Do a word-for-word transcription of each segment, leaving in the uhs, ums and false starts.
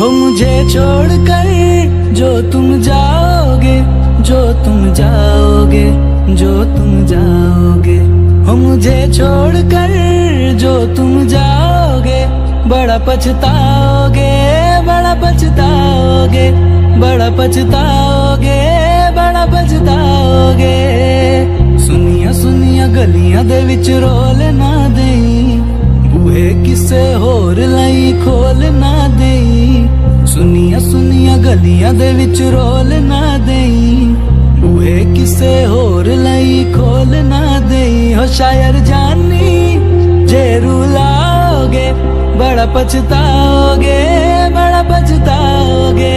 हो मुझे छोड़कर जो तुम जाओगे, जो तुम जाओगे, जो तुम जाओगे, हो मुझे छोड़कर जो तुम जाओगे, बड़ा पछताओगे, बड़ा पछताओगे, बड़ा पछताओगे, बड़ा पछताओगे। सुनिया सुनिया गलियां दे विच रोल ना देई, बूहे किसे होर लाई खोल ना देई। सुनिया सुनिया गलियां दे विच रोल ना देई, बूहे किसे होर लाई खोल ना देई। हो शायर जानी जे रुलाओगे, बड़ा पछताओगे, बड़ा पछताओगे।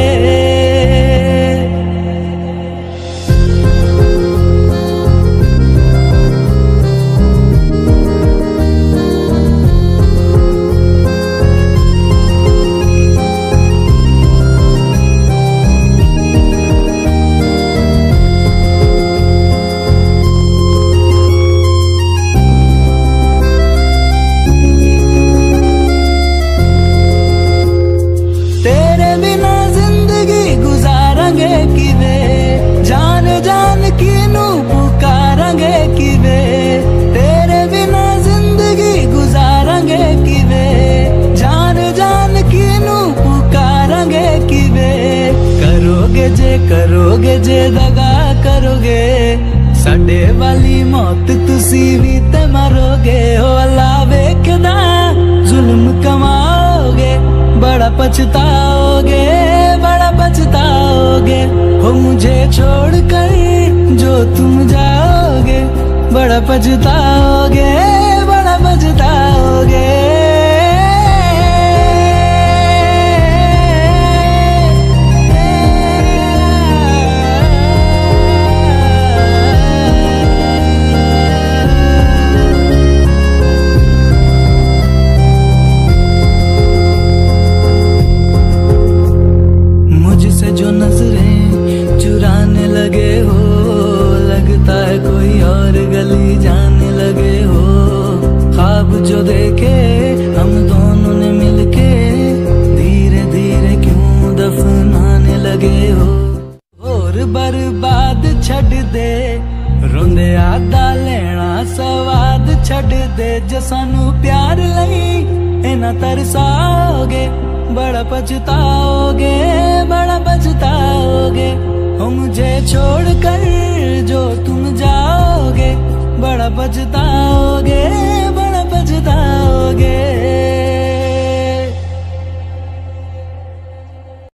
करोगे जे दगा करोगे, साडे वाली मौत तुसी भी ते मरोगे। हो अल्लाह वेखदा जुल्म कमाओगे, बड़ा पछताओगे, बड़ा पछताओगे। हो मुझे छोड़कर जो तुम जाओगे, बड़ा पछताओगे, बड़ा पछताओगे। बर्बाद छड़ दे रोंदे आदा लेना स्वाद छड़ दे। जे सानू प्यार लई इना तरसाओगे, बड़ा पछताओगे, बड़ा पछताओगे। हो मुझे छोड़कर जो तुम जाओगे, बड़ा पछताओगे, बड़ा पछताओगे।